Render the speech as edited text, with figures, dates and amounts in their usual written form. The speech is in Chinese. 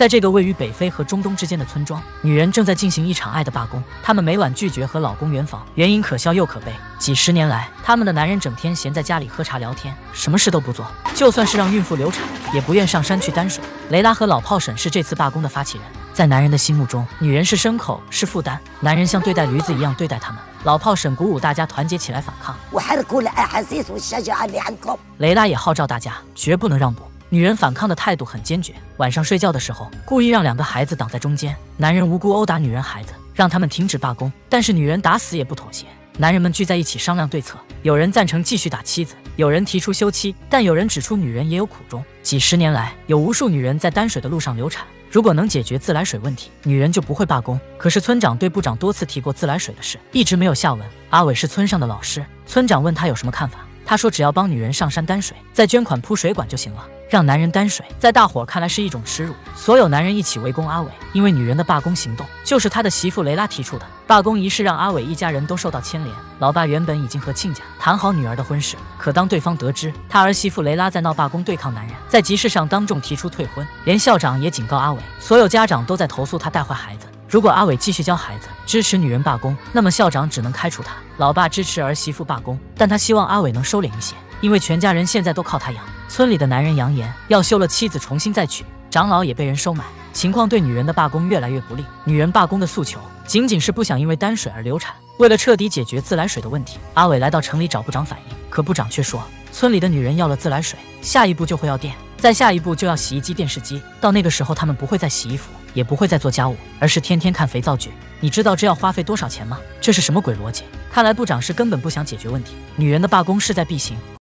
在这个位于北非和中东之间的村庄，女人正在进行一场爱的罢工。她们每晚拒绝和老公圆房，原因可笑又可悲。几十年来，她们的男人整天闲在家里喝茶聊天，什么事都不做。就算是让孕妇流产，也不愿上山去担水。雷拉和老炮婶是这次罢工的发起人。在男人的心目中，女人是牲口，是负担。男人像对待驴子一样对待他们。老炮婶鼓舞大家团结起来反抗。雷拉也号召大家，绝不能让步。 女人反抗的态度很坚决。晚上睡觉的时候，故意让两个孩子挡在中间。男人无辜殴打女人孩子，让他们停止罢工。但是女人打死也不妥协。男人们聚在一起商量对策，有人赞成继续打妻子，有人提出休妻，但有人指出女人也有苦衷。几十年来，有无数女人在担水的路上流产。如果能解决自来水问题，女人就不会罢工。可是村长对部长多次提过自来水的事，一直没有下文。阿伟是村上的老师，村长问他有什么看法，他说只要帮女人上山担水，再捐款铺水管就行了。 让男人担水，在大伙看来是一种耻辱。所有男人一起围攻阿伟，因为女人的罢工行动就是他的媳妇雷拉提出的。罢工仪式让阿伟一家人都受到牵连。老爸原本已经和亲家谈好女儿的婚事，可当对方得知他儿媳妇雷拉在闹罢工对抗男人，在集市上当众提出退婚，连校长也警告阿伟。所有家长都在投诉他带坏孩子。 如果阿伟继续教孩子支持女人罢工，那么校长只能开除他。老爸支持儿媳妇罢工，但他希望阿伟能收敛一些，因为全家人现在都靠他养。村里的男人扬言要休了妻子重新再娶，长老也被人收买，情况对女人的罢工越来越不利。女人罢工的诉求仅仅是不想因为担水而流产。为了彻底解决自来水的问题，阿伟来到城里找部长反映，可部长却说村里的女人要了自来水，下一步就会要电。 再下一步就要洗衣机、电视机，到那个时候他们不会再洗衣服，也不会再做家务，而是天天看肥皂剧。你知道这要花费多少钱吗？这是什么鬼逻辑？看来部长是根本不想解决问题，女人的罢工势在必行。